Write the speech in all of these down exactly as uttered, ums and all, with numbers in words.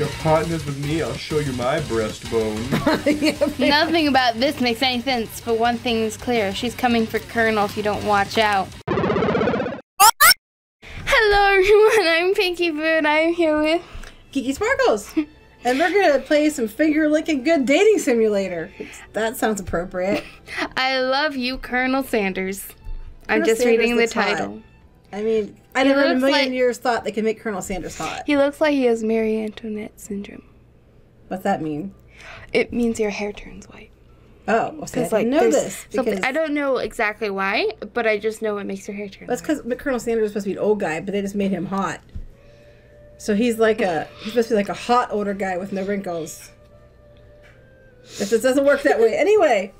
You're partners with me, I'll show you my breastbone. Nothing about this makes any sense, but one thing is clear. She's coming for Colonel if you don't watch out. Hello everyone, I'm Pinky Boo and I'm here with... Geeky Sparkles! And we're gonna play some finger-licking good dating simulator. That sounds appropriate. I love you, Colonel Sanders. Colonel I'm just Sanders reading the title. Hot. I mean, I never in a million like, years thought they could make Colonel Sanders hot. He looks like he has Marie Antoinette syndrome. What's that mean? It means your hair turns white. Oh, well, see, I like, know this. Because I don't know exactly why, but I just know it makes your hair turn That's white. That's because Colonel Sanders was supposed to be an old guy, but they just made him hot. So he's like a, he's supposed to be like a hot older guy with no wrinkles. If this doesn't work that way. Anyway.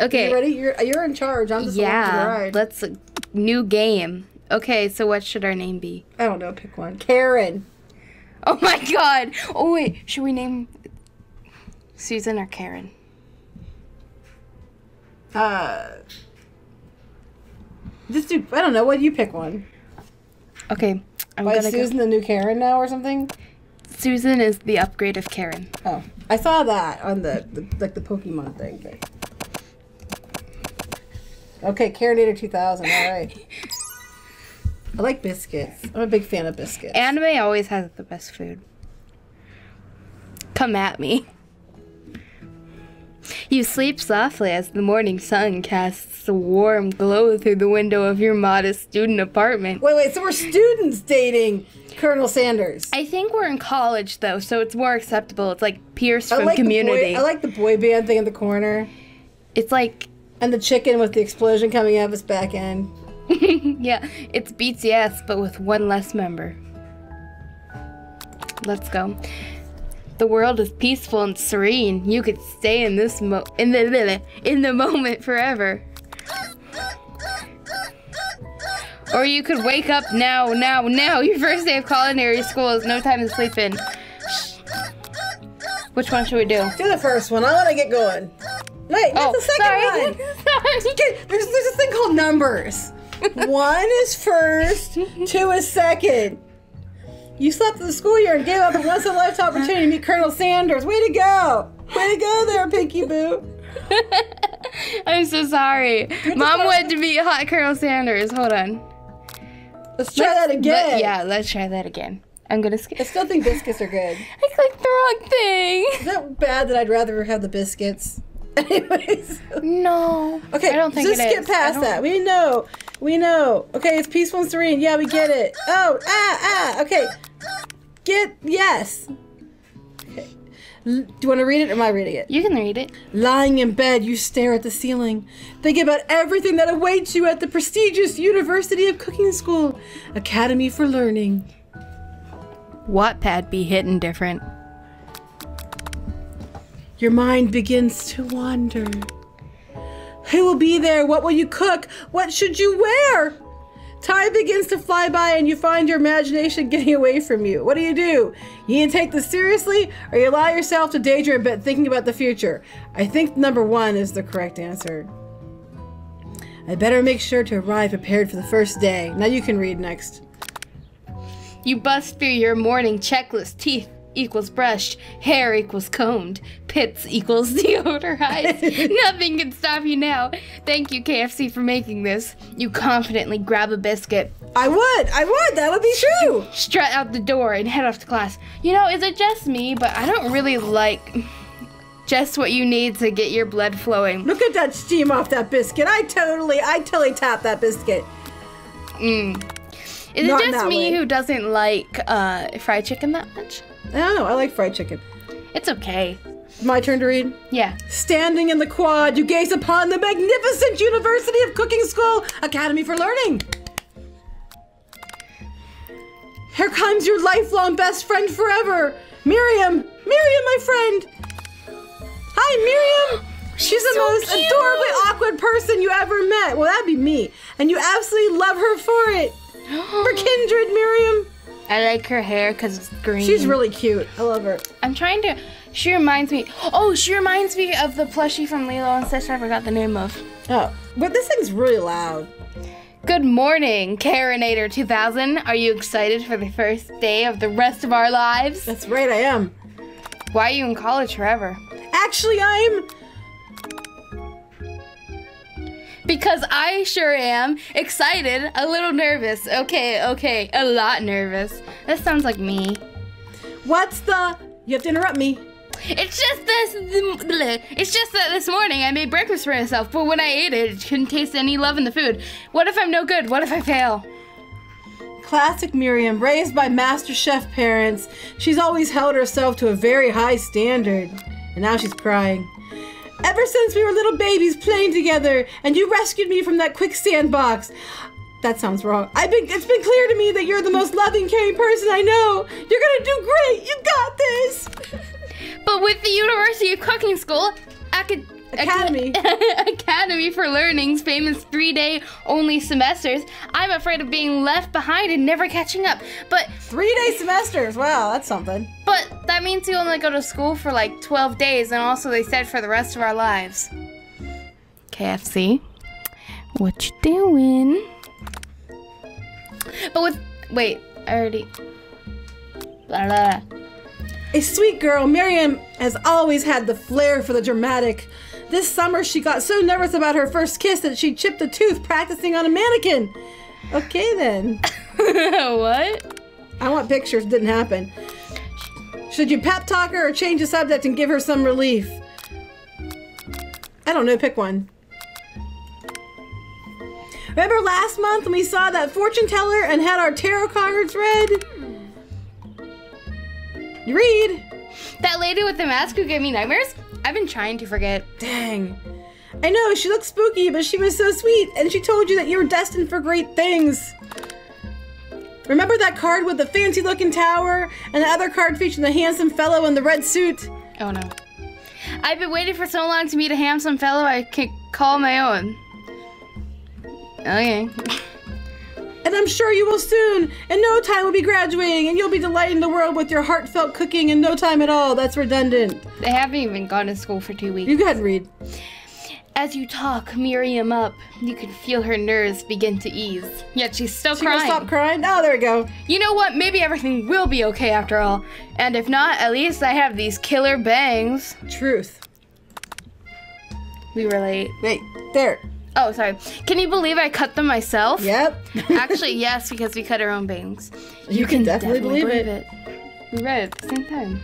Okay. You ready? You're, you're in charge. I'm just yeah, along for the ride. Let's, uh, new game. Okay, so what should our name be? I don't know. Pick one. Karen. Oh my god. Oh wait, should we name Susan or Karen? Uh. Just do, I don't know. What do you pick one? Okay. I'm Why is Susan go. the new Karen now or something? Susan is the upgrade of Karen. Oh, I saw that on the, the like the Pokemon thing. But... Okay, Karenator two thousand. All right. I like biscuits. I'm a big fan of biscuits. Anime always has the best food. Come at me. You sleep softly as the morning sun casts a warm glow through the window of your modest student apartment. Wait, wait, so we're students dating Colonel Sanders. I think we're in college, though, so it's more acceptable. It's like peers from I like Community. The boy, I like the boy band thing in the corner. It's like... And the chicken with the explosion coming out of his back end. Yeah, it's B T S, but with one less member. Let's go. The world is peaceful and serene. You could stay in this mo in the in the moment forever. Or you could wake up now, now, now. Your first day of culinary school is no time to sleep in. Shh. Which one should we do? Do the first one. I want to get going. Wait, oh, not the second sorry. one. sorry. Get, there's there's this thing called numbers. One is first. Two is second. You slept through the school year and gave up a once-in-a-lifetime opportunity to meet Colonel Sanders. Way to go! Way to go there, Pinky Boo. I'm so sorry. Good Mom wanted to meet hot Colonel Sanders. Hold on. Let's try let's, that again. Let, yeah, let's try that again. I'm gonna skip. I still think biscuits are good. I clicked the wrong thing. Is that bad that I'd rather have the biscuits? Anyways. No. Okay, I don't think just it skip is. past that. We know. We know. Okay, it's peaceful and serene. Yeah, we get it. Oh, ah, ah. Okay. Get, yes. Okay. L do you want to read it or am I reading it? You can read it. Lying in bed, you stare at the ceiling. Think about everything that awaits you at the prestigious University of Cooking School Academy for Learning. Wattpad be hitting different. Your mind begins to wander. Who will be there? What will you cook? What should you wear? Time begins to fly by and you find your imagination getting away from you. What do you do? You either take this seriously or you allow yourself to daydream but thinking about the future. I think number one is the correct answer. I better make sure to arrive prepared for the first day. Now you can read next. You bust through your morning checklist. Teeth equals brushed, hair equals combed, pits equals deodorized. Nothing can stop you now. Thank you, K F C, for making this. You confidently grab a biscuit. I would, I would, that would be true. You strut out the door and head off to class. You know, is it just me, but I don't really like just what you need to get your blood flowing. Look at that steam off that biscuit. I totally, I totally tapped that biscuit. Mm. Is Not it just me way. who doesn't like uh, fried chicken that much? I don't know. I like fried chicken. It's okay. My turn to read? Yeah. Standing in the quad, you gaze upon the magnificent University of Cooking School Academy for Learning. Here comes your lifelong best friend forever, Miriam. Miriam, my friend. Hi, Miriam. She's the so most cute. adorably awkward person you ever met. Well, that'd be me. And you absolutely love her for it. We're kindred, Miriam. I like her hair because it's green. She's really cute. I love her. I'm trying to... She reminds me... Oh, she reminds me of the plushie from Lilo and Stitch I forgot the name of. Oh. But this thing's really loud. Good morning, Karenator two thousand. Are you excited for the first day of the rest of our lives? That's right, I am. Why are you in college forever? Actually, I'm... Because I sure am excited, a little nervous. Okay, okay, a lot nervous. That sounds like me. What's the... You have to interrupt me. It's just this, it's just that this morning I made breakfast for myself, but when I ate it, it couldn't taste any love in the food. What if I'm no good? What if I fail? Classic Miriam, raised by master chef parents. She's always held herself to a very high standard, and now she's crying. Ever since we were little babies playing together, and you rescued me from that quicksand box. That sounds wrong. I've been, it's been clear to me that you're the most loving, caring person I know. You're gonna do great, you got this. But with the University of Cooking School Acad Academy Academy for Learning's famous three-day only semesters, I'm afraid of being left behind and never catching up. But three-day semesters, wow, that's something. But that means you only go to school for like twelve days, and also they said for the rest of our lives. K F C, what you doing? But with wait, I already. Blah, blah, blah. A sweet girl, Miriam has always had the flair for the dramatic. This summer, she got so nervous about her first kiss that she chipped a tooth practicing on a mannequin. Okay, then. What? I want pictures. Didn't happen. Should you pep talk her or change the subject and give her some relief? I don't know. Pick one. Remember last month when we saw that fortune teller and had our tarot cards read? You read. That lady with the mask who gave me nightmares? I've been trying to forget. Dang. I know, she looked spooky, but she was so sweet, and she told you that you were destined for great things. Remember that card with the fancy-looking tower, and the other card featuring the handsome fellow in the red suit? Oh, no. I've been waiting for so long to meet a handsome fellow I can call my own. Okay. And I'm sure you will soon. In no time, we'll be graduating, and you'll be delighting the world with your heartfelt cooking in no time at all. That's redundant. They haven't even gone to school for two weeks. You go ahead and read. As you talk Miriam up, you can feel her nerves begin to ease. Yet she's still she crying. She will stop crying? Oh, there we go. You know what? Maybe everything will be okay after all. And if not, at least I have these killer bangs. Truth. We relate. Wait, there. Oh, sorry. Can you believe I cut them myself? Yep. Actually, yes, because we cut our own bangs. You, you can, can definitely, definitely believe, believe it. it. We read it at the same time.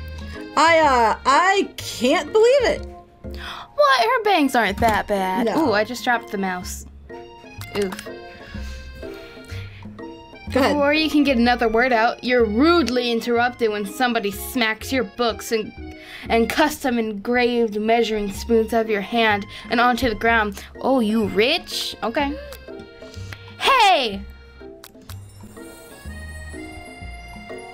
I, uh, I can't believe it. What? Her bangs aren't that bad. No. Ooh, I just dropped the mouse. Oof. Go ahead. Before you can get another word out, you're rudely interrupted when somebody smacks your books and and custom engraved measuring spoons out of your hand and onto the ground. Oh, you rich? Okay. Hey!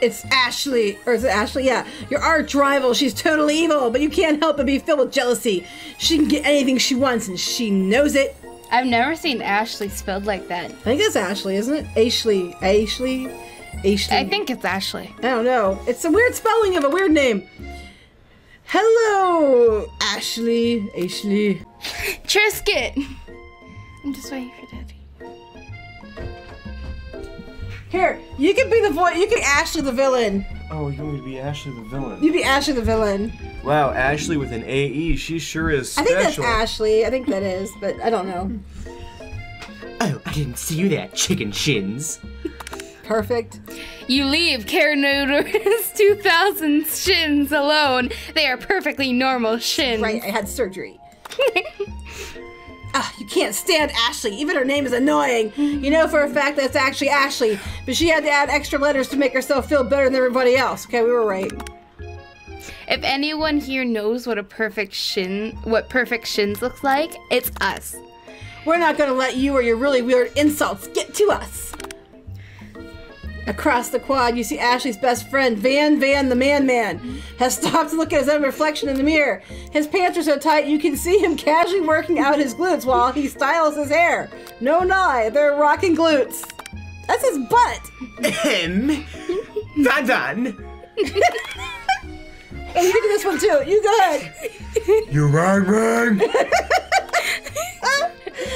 It's Ashley, or is it Ashley? Yeah, your arch rival. She's totally evil, but you can't help but be filled with jealousy. She can get anything she wants, and she knows it. I've never seen Ashley spelled like that. I think that's Ashley, isn't it? Ashley, Ashley, Ashley. I think it's Ashley. I don't know. It's a weird spelling of a weird name. Hello, Ashley, Ashley. Trisket. I'm just waiting for Daddy. Here, you can be the voice. You can Ashley the villain. Oh, you want me to be Ashley the villain? You'd be Ashley the villain. Wow, Ashley with an A E. She sure is special. I think that's Ashley. I think that is, but I don't know. Oh, I didn't see you there, chicken shins. Perfect. You leave Karenator's two thousand shins alone. They are perfectly normal shins. Right, I had surgery. Ah, you can't stand Ashley. Even her name is annoying. You know for a fact that's actually Ashley, but she had to add extra letters to make herself feel better than everybody else. Okay, we were right. If anyone here knows what a perfect shin, what perfect shins looks like, it's us. We're not going to let you or your really weird insults get to us. Across the quad, you see Ashley's best friend, Van Van the Man Man, has stopped to look at his own reflection in the mirror. His pants are so tight, you can see him casually working out his glutes while he styles his hair. No lie, they're rocking glutes. That's his butt. Ahem. Van Van. Oh, you can do this one too. You go ahead. You rang rang.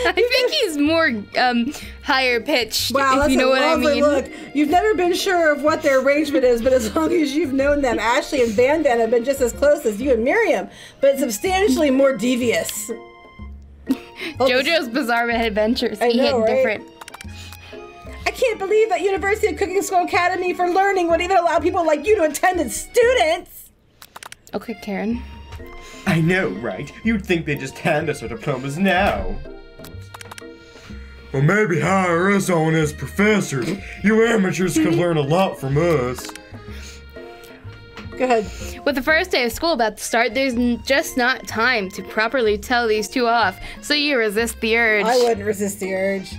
I think he's more um, higher pitched. Wow, if you know what I mean. Look, you've never been sure of what their arrangement is, but as long as you've known them, Ashley and Van Van have been just as close as you and Miriam, but substantially more devious. JoJo's Bizarre Adventures. I know, right? Different. I can't believe that University of Cooking School Academy for Learning would even allow people like you to attend as students. Okay, Karen. I know, right? You'd think they'd just hand us our diplomas now. Well, maybe hire us on as professors. You amateurs could learn a lot from us. Go ahead. With the first day of school about to start, there's just not time to properly tell these two off, so you resist the urge. I wouldn't resist the urge.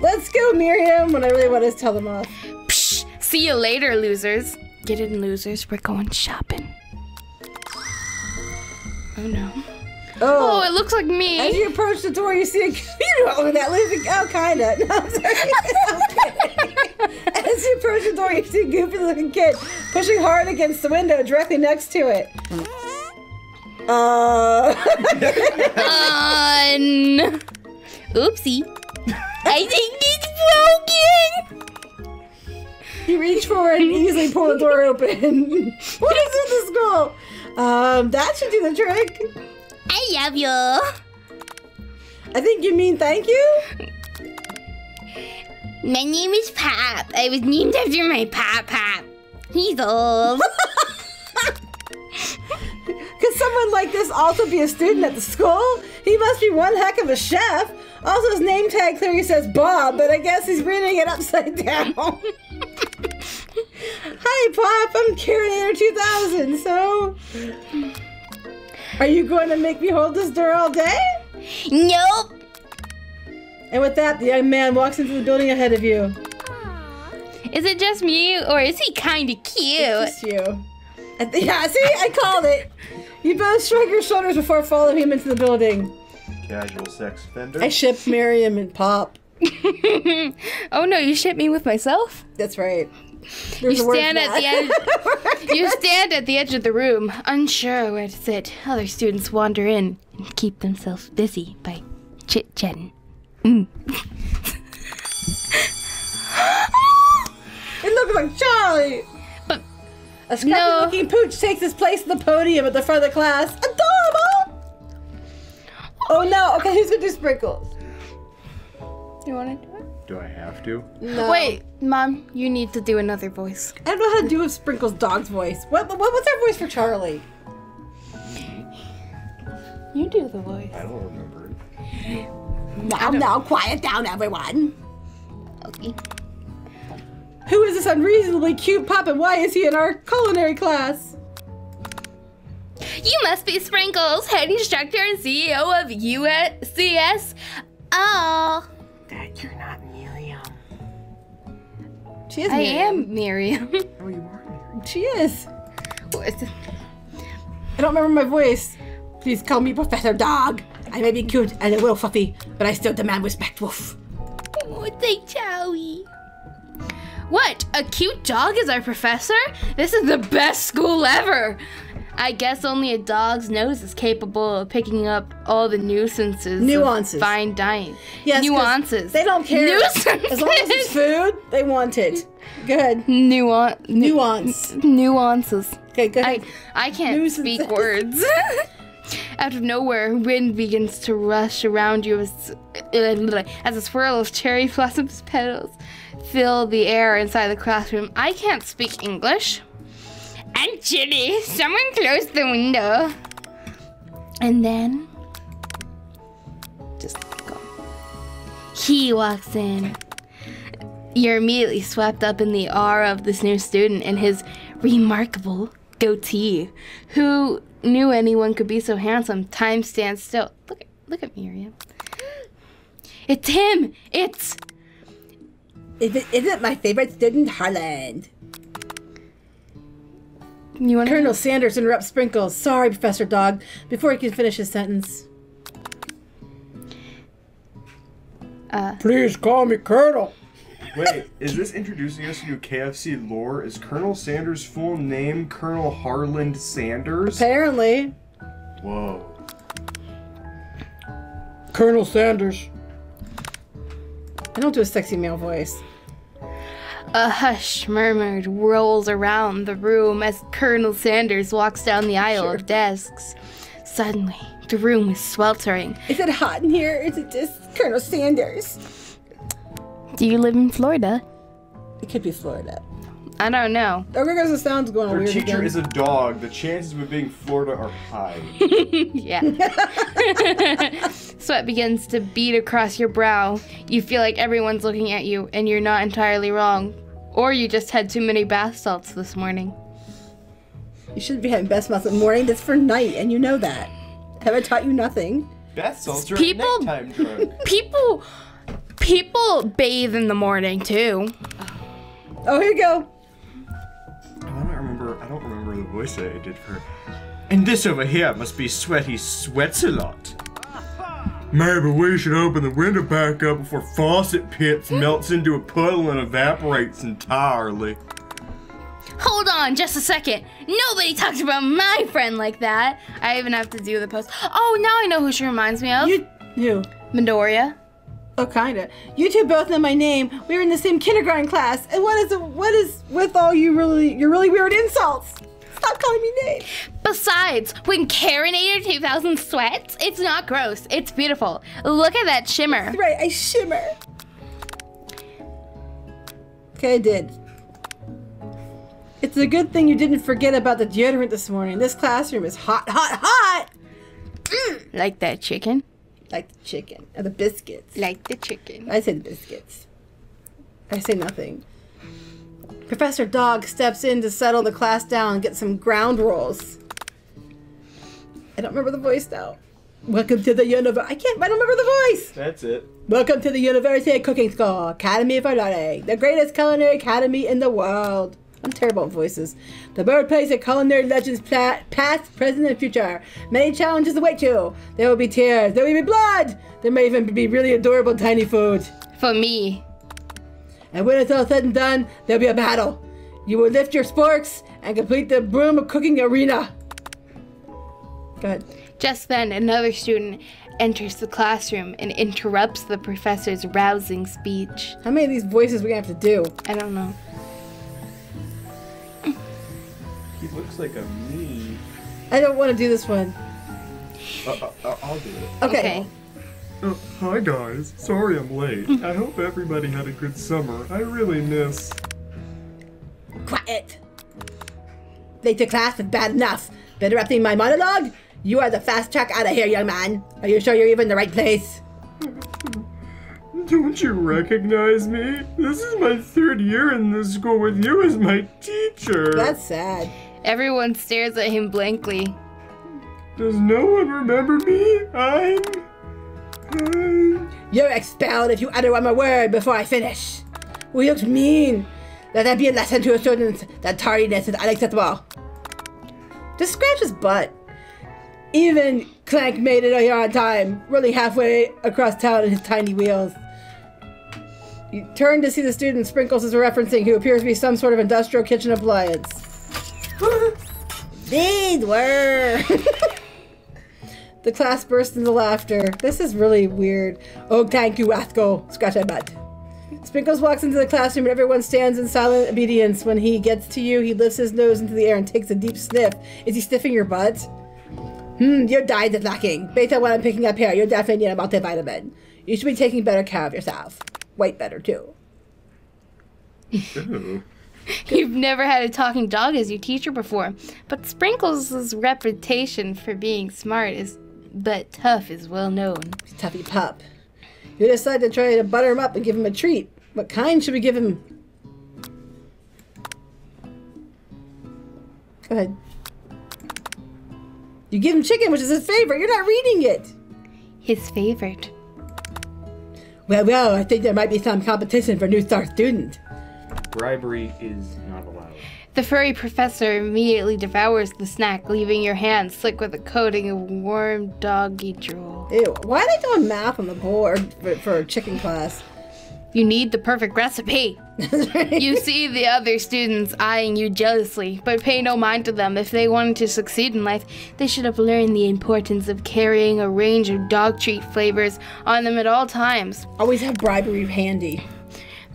Let's go, Miriam, when I really want to tell them off. Psh, see you later, losers. Get in, losers. We're going shopping. Oh, no. Oh, oh, it looks like me. As you approach the door, you see a you know oh, that living. Oh, kind of. No, I'm sorry. As you approach the door, you see a goofy-looking kid pushing hard against the window directly next to it. Uh. Un. Oopsie. I think it's broken. He reached forward and easily pulled the door open. What is with this girl? Um, that should do the trick. I love you. I think you mean thank you? My name is Pop. I was named after my Pop Pop. He's old. Could someone like this also be a student at the school? He must be one heck of a chef. Also, his name tag clearly says Bob, but I guess he's reading it upside down. Hi, Pop. I'm Karenator two thousand, so... Are you going to make me hold this door all day? Nope. And with that, the young man walks into the building ahead of you. Aww. Is it just me, or is he kind of cute? It's just you. I th yeah, see? I called it. You both shrug your shoulders before following him into the building. Casual sex offender. I ship Miriam and Pop. Oh no, you ship me with myself? That's right. There's you stand at the edge. You stand at the edge of the room, unsure where to sit. Other students wander in and keep themselves busy by chit-chatting. Mm. It looks like Charlie. But a scrappy-looking no. pooch takes his place at the podium at the front of the class. Adorable. Oh no! Okay, who's gonna do Sprinkles? You want to do it? Do I have to? No. Wait, Mom, you need to do another voice. I don't know how to do a Sprinkles Dog's voice. What, what what's our voice for Charlie? You do the voice. I don't remember it. Now, now, quiet down, everyone. Okay. Who is this unreasonably cute pup, and why is he in our culinary class? You must be Sprinkles, head instructor and C E O of U S C S. Oh. That you're not Miriam. She is. I Miriam. am Miriam. Oh, you are Miriam. She is. What? I don't remember my voice. Please call me Professor Dog. I may be cute and a little fluffy, but I still demand respect, woof. Oh, thank Charlie. What? A cute dog is our professor? This is the best school ever. I guess only a dog's nose is capable of picking up all the nuisances. Nuances. Of fine dining. Yes, nuances. They don't care. Nuisances. As long as it's food, they want it. Go ahead. Nuance. Nuance. Nuances. Okay, go ahead. I, I can't nuisances. speak words. Out of nowhere, wind begins to rush around you as, uh, as a swirl of cherry blossoms petals fill the air inside the classroom. I can't speak English. I'm chilly. Someone close the window. And then... just go. He walks in. You're immediately swept up in the aura of this new student and his remarkable goatee. Who knew anyone could be so handsome? Time stands still. Look, look at Miriam. It's him! It's... Is it, isn't my favorite student, Harland? You want Colonel Sanders interrupts Sprinkles. Sorry, Professor Dog, before he can finish his sentence. Uh, Please call me Colonel. Wait, is this introducing us to K F C lore? Is Colonel Sanders' full name Colonel Harland Sanders? Apparently. Whoa. Colonel Sanders. I don't do a sexy male voice. A hush murmured rolls around the room as Colonel Sanders walks down the aisle sure. of desks. Suddenly, the room is sweltering. Is it hot in here? Is it just Colonel Sanders? Do you live in Florida? It could be Florida. I don't know. Oh, because the sound's going Her weird teacher again. Is a dog. The chances of it being Florida are high. Yeah. Sweat begins to bead across your brow. You feel like everyone's looking at you, and you're not entirely wrong. Or you just had too many bath salts this morning. You shouldn't be having bath salts in the morning. That's for night, and you know that. Have I taught you nothing? Bath salts are a nighttime drug. People, people bathe in the morning too. Oh, here you go. I don't remember. I don't remember the voice that I did for. And this over here must be Sweaty Sweats a Lot. Maybe we should open the window back up before Faucet Pits melts into a puddle and evaporates entirely. Hold on just a second. Nobody talks about my friend like that. I even have to do the post. Oh, now I know who she reminds me of. You. you. Midoriya. Oh, kinda. You two both know my name. We were in the same kindergarten class. And what is, what is with all you really, your really weird insults? Stop calling me names. Besides, when Karenator two thousand sweats, it's not gross. It's beautiful. Look at that shimmer. That's right, I shimmer. Okay, I did. It's a good thing you didn't forget about the deodorant this morning. This classroom is hot, hot, hot! Mm. Like that chicken? Like the chicken. Or the biscuits. Like the chicken. I said biscuits. I say nothing. Professor Dog steps in to settle the class down and get some ground rolls. I don't remember the voice now. Welcome to the university. I can't, I don't remember the voice. That's it. Welcome to the University of Cooking School Academy for Learning, the greatest culinary academy in the world. I'm terrible at voices. The birthplace of culinary legends, past, present, and future. Many challenges await you. There will be tears. There will be blood. There may even be really adorable tiny food. For me. And when it's all said and done, there'll be a battle. You will lift your sporks and complete the broom of cooking arena. Go ahead. Just then, another student enters the classroom and interrupts the professor's rousing speech. How many of these voices are we going to have to do? I don't know. He looks like a me. I don't want to do this one. Uh, uh, I'll do it. Okay. okay. Uh, hi guys. Sorry I'm late. I hope everybody had a good summer. I really miss... Quiet. Late to class is bad enough. Interrupting my monologue? You are the fast track out of here, young man. Are you sure you're even in the right place? Don't you recognize me? This is my third year in this school with you as my teacher. That's sad. Everyone stares at him blankly. Does no one remember me? I'm... I'm... You're expelled if you utter one more word before I finish. We looked mean. Let that be a lesson to your students that tardiness is unacceptable. Just scratch his butt. Even Clank made it here on time, running halfway across town in his tiny wheels. You turn to see the student Sprinkles is referencing, who appears to be some sort of industrial kitchen appliance. These were... The class bursts into laughter. This is really weird. Oh, thank you, Athko. Scratch my butt. Sprinkles walks into the classroom and everyone stands in silent obedience. When he gets to you, he lifts his nose into the air and takes a deep sniff. Is he sniffing your butt? Hmm, your diet is lacking. Based on what I'm picking up here, you're definitely need a multivitamin. You should be taking better care of yourself. White better too. You've never had a talking dog as your teacher before, but Sprinkles' reputation for being smart is but tough is well known. Tuffy pup. You decide to try to butter him up and give him a treat. What kind should we give him? Go ahead. You give him chicken, which is his favorite. You're not reading it. His favorite. Well, well, I think there might be some competition for New Star student. Bribery is not allowed. The furry professor immediately devours the snack, leaving your hands slick with a coating of warm doggy drool. Ew, why are they doing math on the board for, for chicken class? You need the perfect recipe. You see the other students eyeing you jealously, but pay no mind to them. If they wanted to succeed in life, they should have learned the importance of carrying a range of dog treat flavors on them at all times. Always have bribery handy.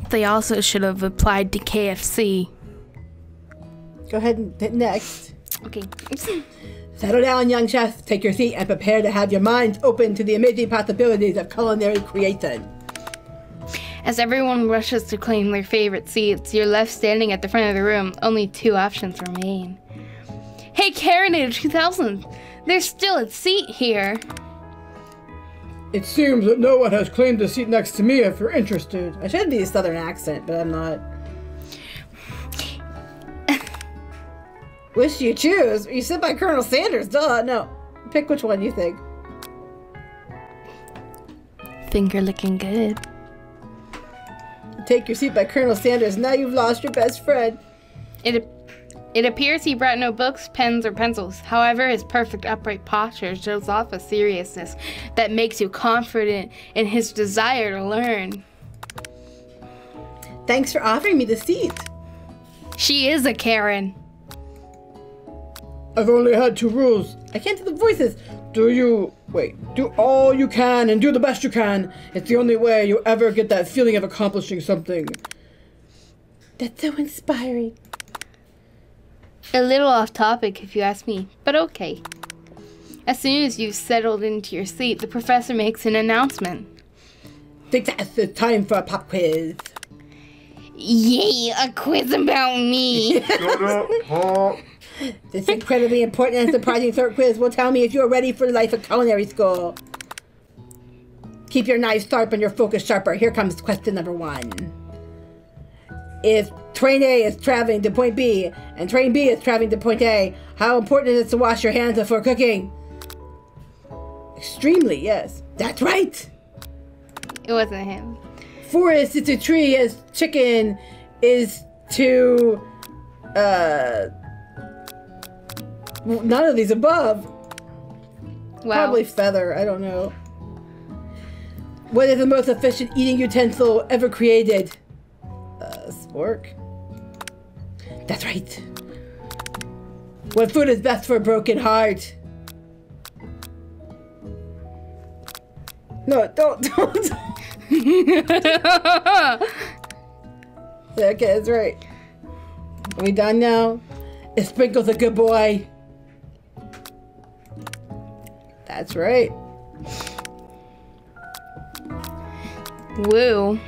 They also should have applied to K F C. Go ahead and hit next. Okay. Settle down, young chef. Take your seat and prepare to have your minds open to the amazing possibilities of culinary creation. As everyone rushes to claim their favorite seats, you're left standing at the front of the room. Only two options remain. Hey, Karenator two thousand! There's still a seat here! It seems that no one has claimed a seat next to me if you're interested. I should be a southern accent, but I'm not. Which do you choose? You said by Colonel Sanders, duh! No, pick which one you think. Think you're looking good. Take your seat by Colonel Sanders. Now you've lost your best friend. It it appears he brought no books, pens, or pencils. However, his perfect upright posture shows off a seriousness that makes you confident in his desire to learn. Thanks for offering me the seat. She is a Karen. I've only had two rules. I can't do the voices. Do you... wait. Do all you can and do the best you can. It's the only way you ever get that feeling of accomplishing something. That's so inspiring. A little off topic if you ask me, but okay. As soon as you've settled into your seat, the professor makes an announcement. I think that's the time for a pop quiz. Yay, a quiz about me. Shut up, pop. This incredibly important and surprising short quiz will tell me if you are ready for the life of culinary school. Keep your knives sharp and your focus sharper. Here comes question number one. If train A is traveling to point B and train B is traveling to point A, how important is it to wash your hands before cooking? Extremely, yes. That's right! It wasn't him. Forest is to tree as chicken is to... Uh... none of these above. Wow. Probably feather, I don't know. What is the most efficient eating utensil ever created? Uh, spork? That's right. What food is best for a broken heart? No, don't, don't. Okay, that's right. Are we done now? Is Sprinkles a good boy? That's right. Woo.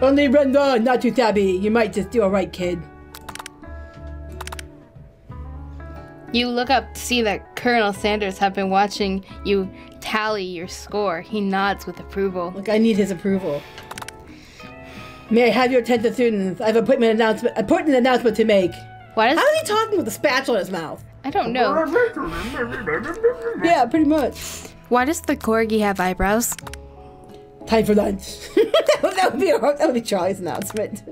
Only run on, not too shabby. You might just do alright, kid. You look up to see that Colonel Sanders has been watching you tally your score. He nods with approval. Look, I need his approval. May I have your attention, students? I have an appointment announcement, important announcement to make. Why does How is he talking with a spatula in his mouth? I don't know. Yeah, pretty much. Why does the corgi have eyebrows? Time for lunch. That would be a, that would be Charlie's announcement.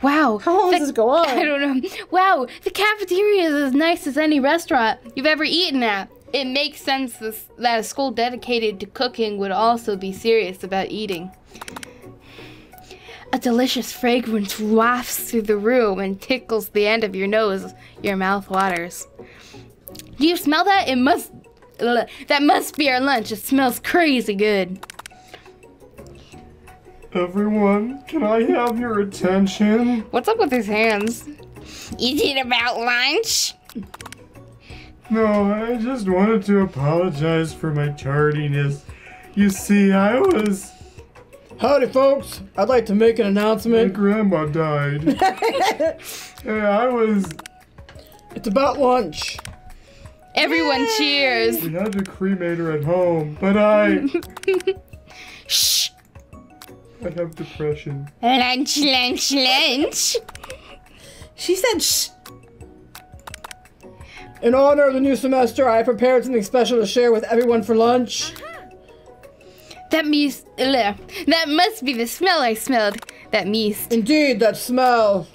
Wow. How long the, does this go on? I don't know. Wow, the cafeteria is as nice as any restaurant you've ever eaten at. It makes sense this, that a school dedicated to cooking would also be serious about eating. A delicious fragrance wafts through the room and tickles the end of your nose. Your mouth waters. Do you smell that? It must... that must be our lunch. It smells crazy good. Everyone, can I have your attention? What's up with his hands? Is it about lunch? No, I just wanted to apologize for my tardiness. You see, I was... Howdy, folks. I'd like to make an announcement. My grandma died. Yeah, I was... It's about lunch. Everyone Yay! Cheers. We had to cremate her at home, but I... Shh. I have depression. Lunch, lunch, lunch. She said shh. In honor of the new semester, I prepared something special to share with everyone for lunch. Uh-huh. That means, uh, that must be the smell I smelled. That meast. Indeed, that smell.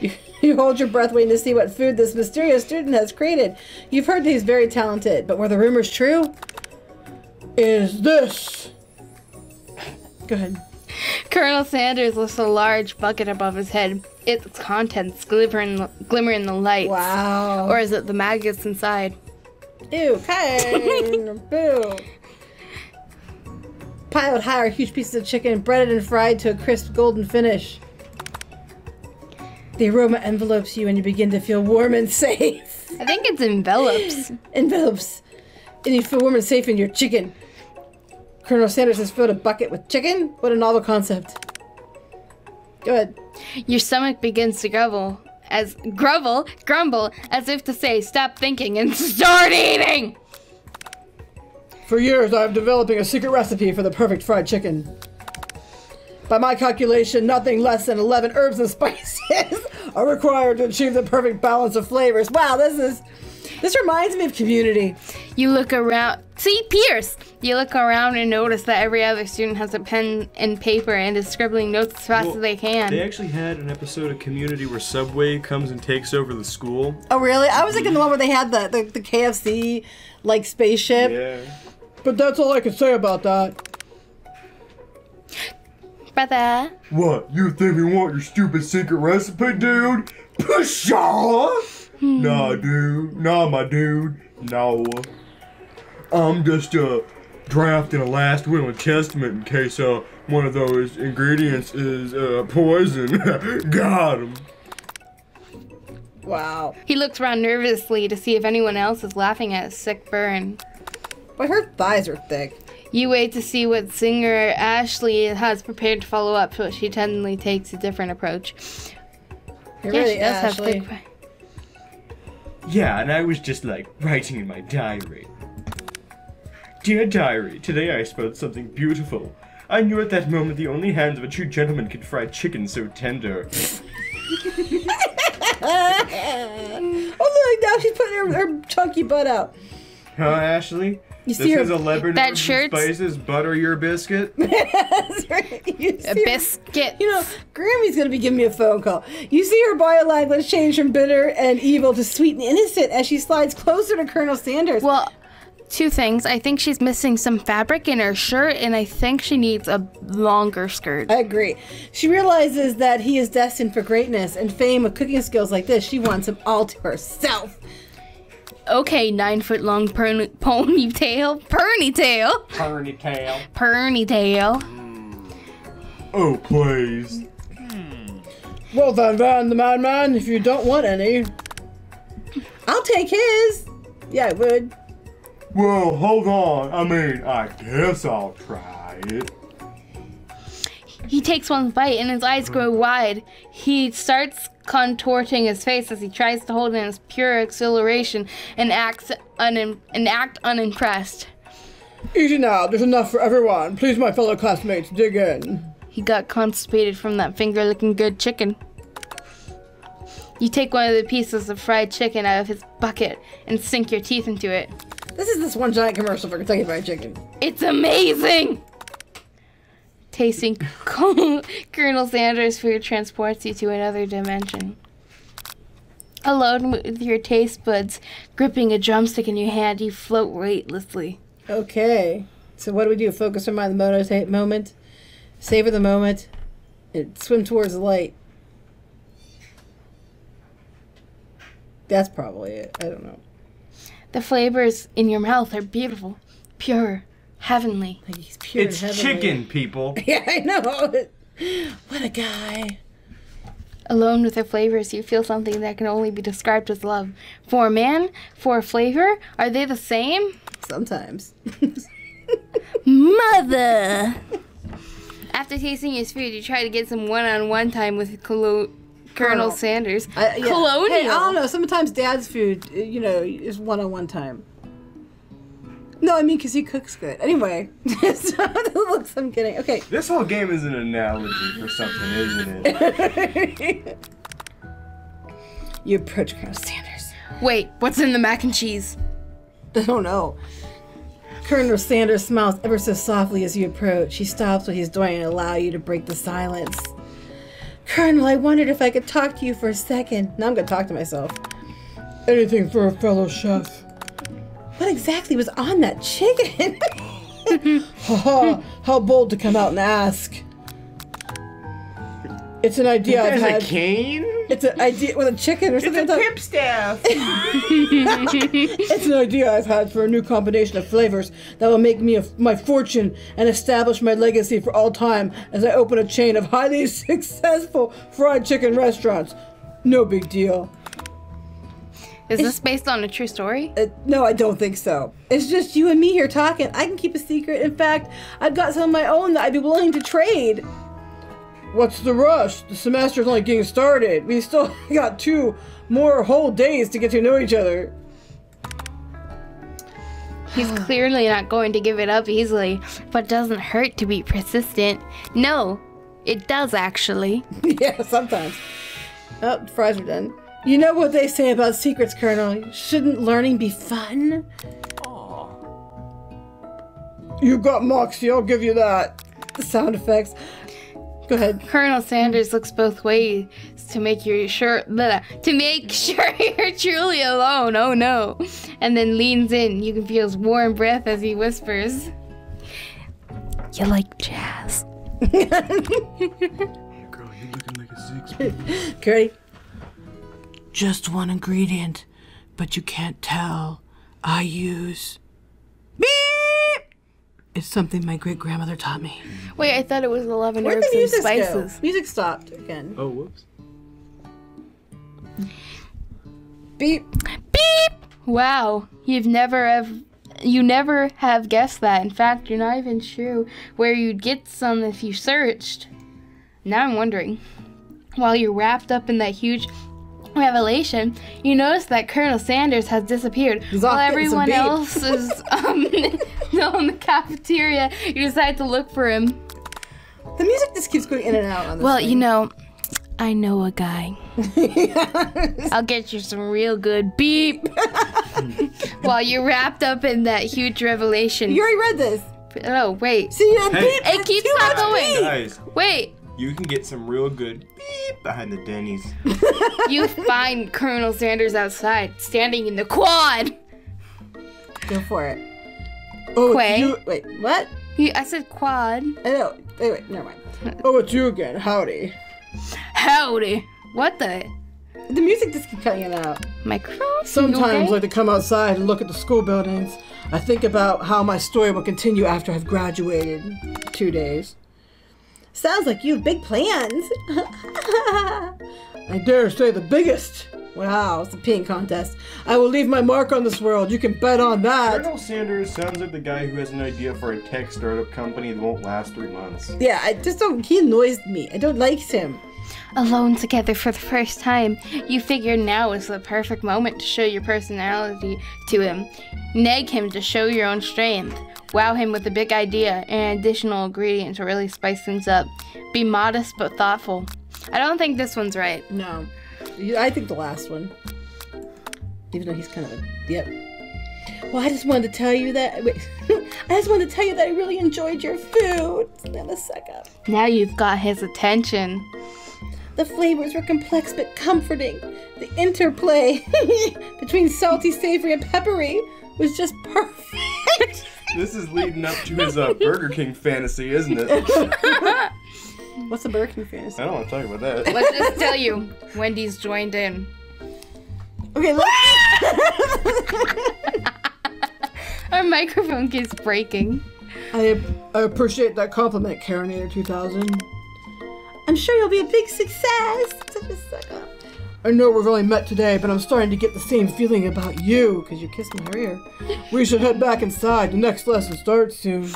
You, you hold your breath waiting to see what food this mysterious student has created. You've heard that he's very talented, but were the rumors true? Is this Go ahead. Colonel Sanders lifts a large bucket above his head. Its contents glimmer in the, glimmer in the lights. Wow. Or is it the maggots inside? Ew, kind. Boo. Piled high are huge pieces of chicken, breaded and fried to a crisp golden finish. The aroma envelopes you and you begin to feel warm and safe. I think it's envelops. Envelops. And you feel warm and safe in your chicken. Colonel Sanders has filled a bucket with chicken? What a novel concept. Go ahead. Your stomach begins to grovel as grovel, grumble, as if to say, stop thinking and start eating! For years, I've been developing a secret recipe for the perfect fried chicken. By my calculation, nothing less than eleven herbs and spices are required to achieve the perfect balance of flavors. Wow, this is, this reminds me of Community. You look around, see, Pierce! You look around and notice that every other student has a pen and paper and is scribbling notes as fast well, as they can. They actually had an episode of Community where Subway comes and takes over the school. Oh, really? I was thinking the one where they had the, the, the K F C, like, spaceship. Yeah. But that's all I can say about that. Brother. What? You think we want your stupid secret recipe, dude? Pshaw! Hmm. Nah, dude. Nah, my dude. No. I'm just uh, drafting a last will and testament in case uh, one of those ingredients is uh, poison. Got him. Wow. He looks around nervously to see if anyone else is laughing at his sick burn. But her thighs are thick. You wait to see what singer Ashley has prepared to follow up, but she tenderly takes a different approach. You're yeah, really she does Ashley. Have thick... Yeah, and I was just like writing in my diary. Dear diary, today I spelled something beautiful. I knew at that moment the only hands of a true gentleman could fry chicken so tender. Oh look, now she's putting her, her chunky butt out. Huh, Ashley? You this see is her, a Lebanon spices butter your biscuit. That's right. You see a her, biscuit. You know, Grammy's gonna be giving me a phone call. You see her bio language change from bitter and evil to sweet and innocent as she slides closer to Colonel Sanders. Well, two things. I think she's missing some fabric in her shirt, and I think she needs a longer skirt. I agree. She realizes that he is destined for greatness and fame with cooking skills like this. She wants him all to herself. Okay, nine foot long pony ponytail. Ponytail. Ponytail. Ponytail. Mm. Oh, please. Mm. Well then, Van the Madman, if you don't want any. I'll take his. Yeah, I would. Well, hold on. I mean, I guess I'll try it. He takes one bite and his eyes grow wide. He starts contorting his face as he tries to hold in his pure exhilaration and acts un and act unimpressed. Easy now, there's enough for everyone. Please, my fellow classmates, dig in. He got constipated from that finger-looking good chicken. You take one of the pieces of fried chicken out of his bucket and sink your teeth into it. This is this one giant commercial for Kentucky Fried Chicken. It's amazing! Tasting Colonel Sanders' food transports you to another dimension. Alone with your taste buds, gripping a drumstick in your hand, you float weightlessly. Okay. So what do we do? Focus our mind on the moment, savor the moment, and swim towards the light. That's probably it. I don't know. The flavors in your mouth are beautiful, pure. Heavenly. Like he's pure it's heavenly. Chicken, people. Yeah, I know. What a guy. Alone with the flavors, you feel something that can only be described as love. For a man, for a flavor, are they the same? Sometimes. Mother. After tasting his food, you try to get some one-on-one time with Colo Colonel Sanders. Uh, yeah. Colonial. Hey, I don't know. Sometimes Dad's food, you know, is one-on-one time. No, I mean, because he cooks good. Anyway, so the looks I'm getting. Okay. This whole game is an analogy for something, isn't it? You approach Colonel Sanders. Wait, what's in the mac and cheese? I don't know. Colonel Sanders smiles ever so softly as you approach. He stops what he's doing and allows you to break the silence. Colonel, I wondered if I could talk to you for a second. Now I'm going to talk to myself. Anything for a fellow chef. What exactly was on that chicken? Haha, how bold to come out and ask. It's an idea I've had. There's a cane? It's an idea with a chicken or something. It's a pip staff. It's an idea I've had for a new combination of flavors that will make me a, my fortune and establish my legacy for all time as I open a chain of highly successful fried chicken restaurants. No big deal. Is it's, this based on a true story? Uh, no, I don't think so. It's just you and me here talking. I can keep a secret. In fact, I've got some of my own that I'd be willing to trade. What's the rush? The semester's only getting started. We still got two more whole days to get to know each other. He's clearly not going to give it up easily, but it doesn't hurt to be persistent. No, it does actually. Yeah, sometimes. Oh, the fries are done. You know what they say about secrets, Colonel. Shouldn't learning be fun? Aww. You got Moxie, I'll give you that. Sound effects. Go ahead. Colonel Sanders looks both ways to make you sure bleh, to make sure you're truly alone. Oh no. And then leans in. You can feel his warm breath as he whispers. You like jazz. Hey girl, you're looking like a six. Curry. Just one ingredient, but you can't tell. I use beep. It's something my great grandmother taught me. Wait, I thought it was eleven Where'd herbs and spices. Go? Music stopped again. Oh, whoops. Beep, beep. Wow, you've never ever, you never have guessed that. In fact, you're not even sure where you'd get some if you searched. Now I'm wondering. While you're wrapped up in that huge revelation, you notice that Colonel Sanders has disappeared. He's while everyone else is um, in the cafeteria, you decide to look for him. The music just keeps going in and out on this Well, thing. You know, I know a guy. Yes. I'll get you some real good beep. While you're wrapped up in that huge revelation. You already read this. Oh, wait. See that hey. Beep? It keeps on going. Guys. Wait. You can get some real good beep behind the Denny's. You find Colonel Sanders outside, standing in the quad. Go for it. Oh, Quay. You, wait, what? You, I said quad. I know. Wait, wait, never mind. Oh, it's you again. Howdy. Howdy. What the? The music just keeps cutting it out. My cross. Sometimes okay? I like to come outside and look at the school buildings. I think about how my story will continue after I've graduated. Two days. Sounds like you have big plans. I dare say the biggest. Wow, it's a peeing contest. I will leave my mark on this world. You can bet on that. Colonel Sanders sounds like the guy who has an idea for a tech startup company that won't last three months. Yeah, I just don't. He annoys me. I don't like him. Alone together for the first time, you figure now is the perfect moment to show your personality to him. Nag him to show your own strength. Wow him with a big idea and additional ingredient to really spice things up. Be modest but thoughtful. I don't think this one's right. No. I think the last one. Even though he's kind of a... Yep. Well, I just wanted to tell you that... Wait. I just wanted to tell you that I really enjoyed your food. Now suck up. Now you've got his attention. The flavors were complex but comforting. The interplay between salty, savory, and peppery was just perfect. This is leading up to his uh, Burger King fantasy, isn't it? What's a Burger King fantasy? I don't want to talk about that. Let's just tell you, Wendy's joined in. Okay, let's... Our microphone keeps breaking. I, I appreciate that compliment, Karenator two thousand. I'm sure you'll be a big success. Such a suck up. I know we've only met today, but I'm starting to get the same feeling about you, because you kissed my rear. We should head back inside. The next lesson starts soon.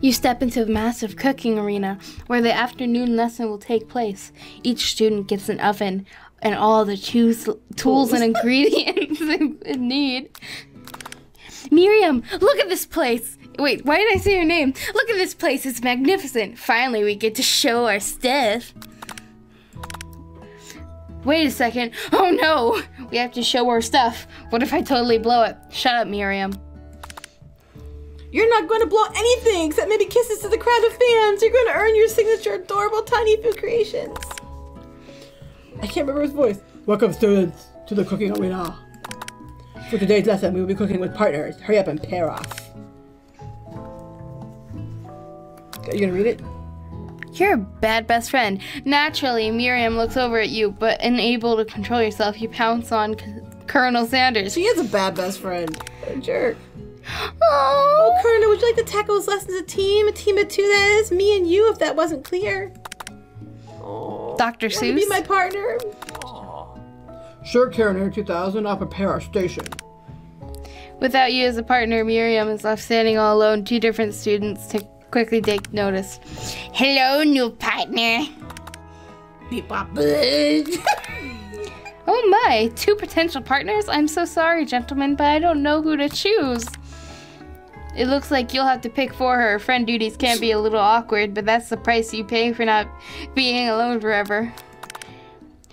You step into a massive cooking arena, where the afternoon lesson will take place. Each student gets an oven, and all the tools, tools and ingredients they need. Miriam, look at this place! Wait, why did I say your name? Look at this place, it's magnificent. Finally, we get to show our stuff. Wait a second. Oh no, we have to show our stuff. What if I totally blow it? Shut up, Miriam. You're not going to blow anything except maybe kisses to the crowd of fans. You're going to earn your signature adorable tiny food creations. I can't remember his voice. Welcome students to the cooking arena. For today's lesson, we will be cooking with partners. Hurry up and pair off. Are you gonna read it? You're a bad best friend. Naturally, Miriam looks over at you, but unable to control yourself, you pounce on Colonel Sanders. She is a bad best friend. What a jerk. Aww. Oh, Colonel, would you like to tackle this lesson as a team? A team of two, that is. Me and you, if that wasn't clear. Aww. Doctor Seuss. You want to be my partner? Aww. Sure, Karenator two thousand. I'll prepare our station. Without you as a partner, Miriam is left standing all alone. Two different students take quickly take notice. Hello, new partner. Oh my, two potential partners? I'm so sorry, gentlemen, but I don't know who to choose. It looks like you'll have to pick for her. Friend duties can be a little awkward, but that's the price you pay for not being alone forever.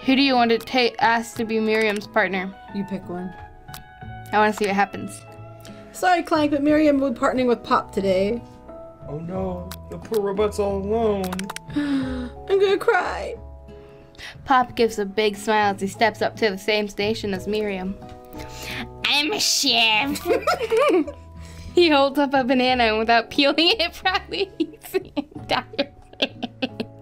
Who do you want to ta ask to be Miriam's partner? You pick one. I want to see what happens. Sorry, Clank, but Miriam will be partnering with Pop today. Oh no, the poor robot's all alone. I'm gonna cry. Pop gives a big smile as he steps up to the same station as Miriam. I'm a chef. He holds up a banana and without peeling it properly, eats the entire thing.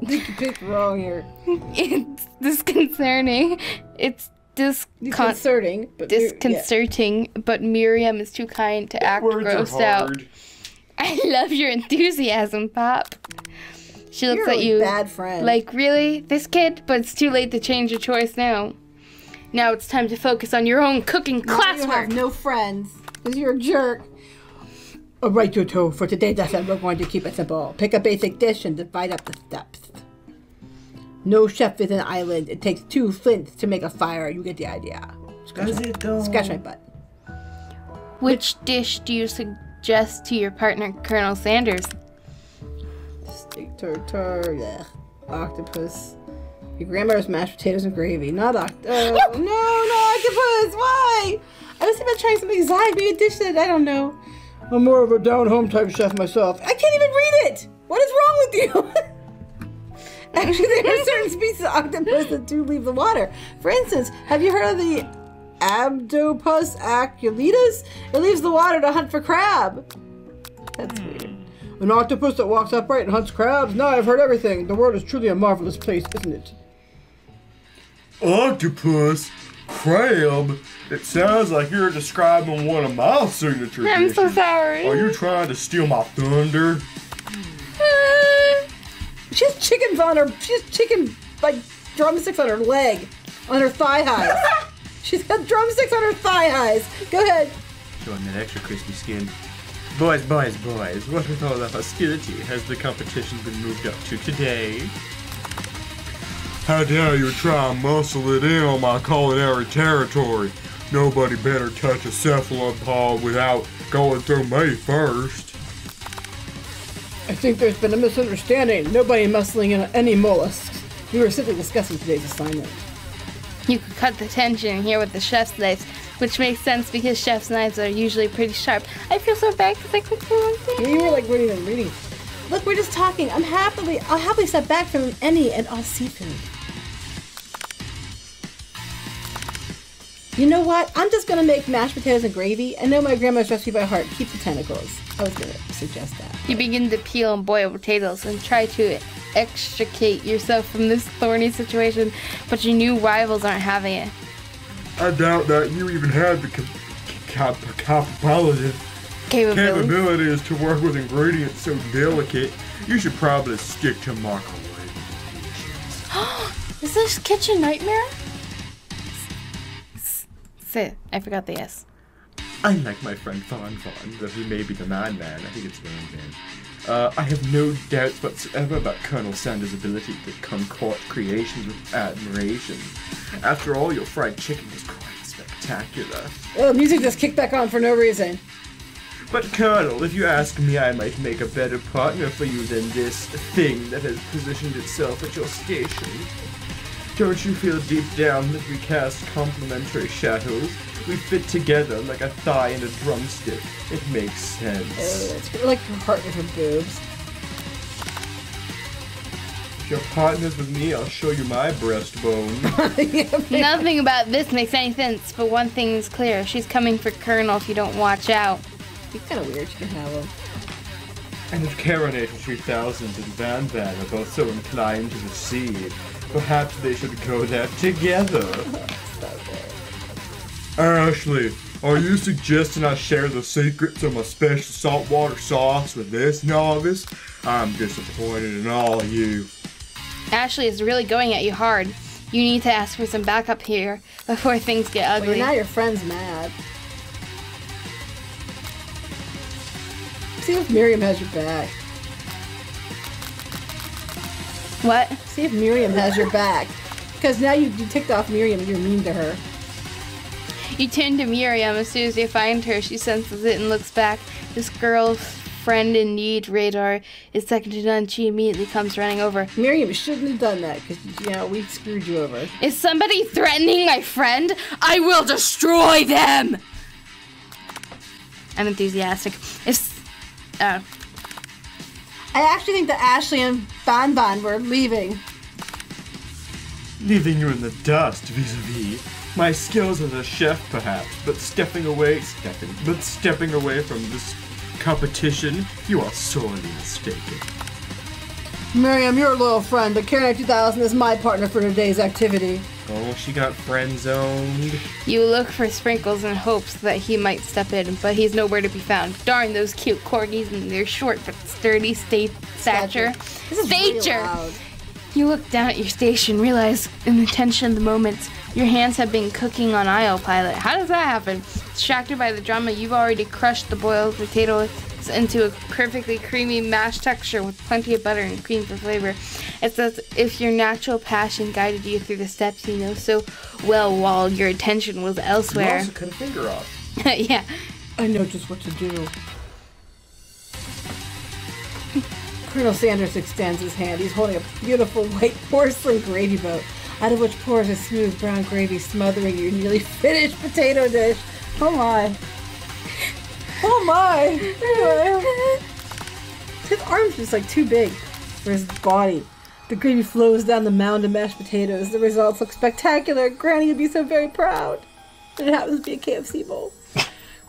You picked wrong here. It's disconcerting. It's Discon disconcerting, but disconcerting, yeah. But Miriam is too kind to act Words grossed out. I love your enthusiasm, Pop. She looks You're at you bad friend. Like, really? This kid? But it's too late to change your choice now. Now it's time to focus on your own cooking now classwork. You have no friends, because you're a jerk. All right, you two. For today's lesson, we're going to keep it simple. Pick a basic dish and divide up the steps. No chef is an island. It takes two flints to make a fire. You get the idea. Scratch, Does my, it go? Scratch my butt. Which dish do you suggest? Just to your partner, Colonel Sanders. Steak tartare, yeah. Octopus. Your grandmother's mashed potatoes and gravy, not octopus. Uh, nope. No, no octopus, why? I was thinking about trying something exotic, maybe a dish that I don't know. I'm more of a down-home type chef myself. I can't even read it! What is wrong with you? Actually, there are certain species of octopus that do leave the water. For instance, have you heard of the Abdopus aculitus? It leaves the water to hunt for crab. That's weird. An octopus that walks upright and hunts crabs? Now I've heard everything. The world is truly a marvelous place, isn't it? Octopus? Crab? It sounds like you're describing one of my signature I'm dishes. So sorry. Are you trying to steal my thunder? Uh, she has chickens on her, she has chicken, like, drumsticks on her leg, on her thigh highs. She's got drumsticks on her thigh highs. Go ahead. Showing that extra crispy skin. Boys, boys, boys, what with all the hostility has the competition been moved up to today? How dare you try and muscle it in on my culinary territory? Nobody better touch a cephalopod without going through me first. I think there's been a misunderstanding. Nobody muscling in on any mollusks. We were simply discussing today's assignment. You could cut the tension here with the chef's knives, which makes sense because chef's knives are usually pretty sharp. I feel so bad because I could do one thing. You were like, weren't even reading. Look, we're just talking. I'm happily, I'll happily step back from any and all seafood. You know what? I'm just going to make mashed potatoes and gravy. I know my grandma's recipe by heart. Keep the tentacles. I was going to suggest that. You begin to peel and boil potatoes and try to extricate yourself from this thorny situation, but your new rivals aren't having it. I doubt that you even have the cap cap capabilities to work with ingredients so delicate. You should probably stick to microwave. Is this kitchen nightmare? Sit. I forgot the S. Unlike my friend Fon Fon, that he may be the madman. I think it's Van Van. Uh, I have no doubts whatsoever about Colonel Sanders' ability to concoct creations with admiration. After all, your fried chicken is quite spectacular. Oh, music just kicked back on for no reason. But Colonel, if you ask me, I might make a better partner for you than this thing that has positioned itself at your station. Don't you feel deep down that we cast complementary shadows? We fit together like a thigh and a drumstick. It makes sense. Uh, it's like her heart and her boobs. If you're partners with me, I'll show you my breastbone. Nothing about this makes any sense, but one thing is clear. She's coming for Colonel if you don't watch out. It's kind of weird she can have him. And if Karenator two thousand and Van Van are both so inclined to the sea, perhaps they should go there together. So Ashley, are you suggesting I share the secrets of my special saltwater sauce with this novice? I'm disappointed in all of you. Ashley is really going at you hard. You need to ask for some backup here before things get ugly. Well, now your friend's mad. See if Miriam has your back. What? See if Miriam has your back. Because now you, you ticked off Miriam and you're mean to her. You turn to Miriam. As soon as you find her, she senses it and looks back. This girl's friend in need radar is second to none. She immediately comes running over. Miriam shouldn't have done that because, you know, we screwed you over. Is somebody threatening my friend? I will destroy them! I'm enthusiastic. If Oh. I actually think that Ashley and Bon Bon were leaving. Leaving you in the dust, vis-a-vis. My skills as a chef, perhaps, but stepping away, stepping, but stepping away from this competition, you are sorely mistaken. Miriam, you're a loyal friend, but Karenator two thousand is my partner for today's activity. Oh, she got friend-zoned. You look for Sprinkles in hopes that he might step in, but he's nowhere to be found. Darn those cute corgis and their short but sturdy sta stature. This is stature! Really loud. You look down at your station, realize in the tension of the moments, your hands have been cooking on autopilot. How does that happen? Distracted by the drama, you've already crushed the boiled potato into a perfectly creamy mashed texture with plenty of butter and cream for flavor. It's as if your natural passion guided you through the steps you know so well while your attention was elsewhere. You also couldn't figure out. Yeah. I know just what to do. Colonel Sanders extends his hand. He's holding a beautiful white porcelain gravy boat, out of which pours a smooth brown gravy smothering your nearly finished potato dish. Oh my. Oh my! His arm's just like too big for his body. The gravy flows down the mound of mashed potatoes. The results look spectacular. Granny would be so very proud. And it happens to be a K F C bowl.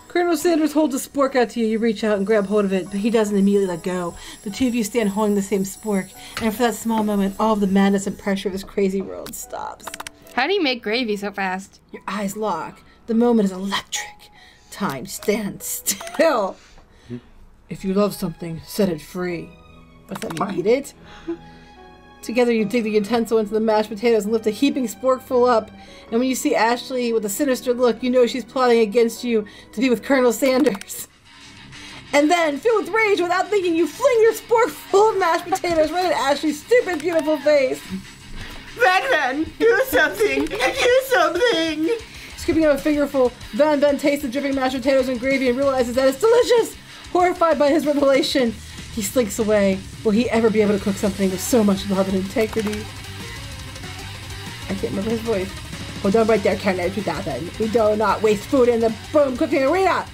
Colonel Sanders holds a spork out to you. You reach out and grab hold of it, but he doesn't immediately let go. The two of you stand holding the same spork, and for that small moment, all of the madness and pressure of this crazy world stops. How do you make gravy so fast? Your eyes lock. The moment is electric. Time stands still. Mm-hmm. If you love something, set it free. What's that mean? Eat it? Together you dig the utensil into the mashed potatoes and lift a heaping sporkful up. And when you see Ashley with a sinister look, you know she's plotting against you to be with Colonel Sanders. And then, filled with rage without thinking, you fling your sporkful of mashed potatoes right at Ashley's stupid, beautiful face. Van Van, do something! Do something! Scooping up a fingerful, Van Van tastes the dripping mashed potatoes and gravy and realizes that it's delicious! Horrified by his revelation, he slinks away. Will he ever be able to cook something with so much love and integrity? I can't remember his voice. Hold on right there, Karenator two thousand. We do not waste food in the boom cooking arena!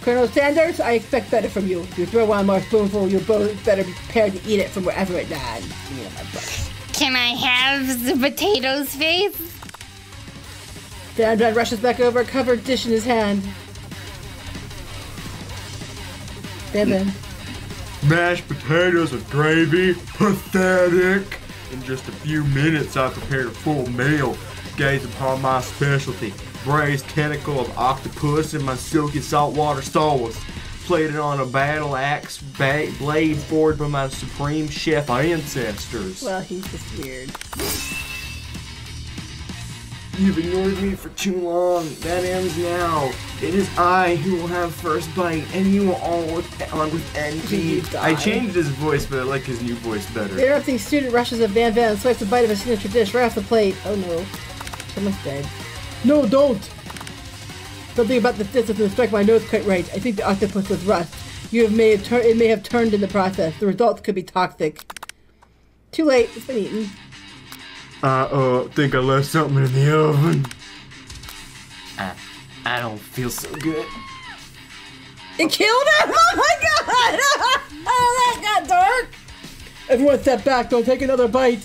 Colonel Sanders, I expect better from you. If you throw one more spoonful, you're both better be prepared to eat it from wherever it lands. You know, my brother. Can I have the potatoes face? Van Van rushes back over, covered dish in his hand. Van Van. Mashed potatoes with gravy? Pathetic! In just a few minutes, I prepared a full meal. Gaze upon my specialty, braised tentacle of octopus in my silky saltwater sauce. Plated on a battle axe ba blade forged by my supreme chef ancestors. Well, he's just weird. You've ignored me for too long. That ends now. It is I who will have first bite, and you will all look on with envy. I changed his voice, but I like his new voice better. The interrupting student rushes at Van Van and swipes a bite of his signature dish right off the plate. Oh no. Someone's dead. No, don't! Something about the this doesn't strike my nose quite right. I think the octopus was rust. You have made tur it may have turned in the process. The results could be toxic. Too late. It's been eaten. I, uh, think I left something in the oven. I, I don't feel so good. It killed him? Oh my god! Oh, that got dark! Everyone step back, don't take another bite.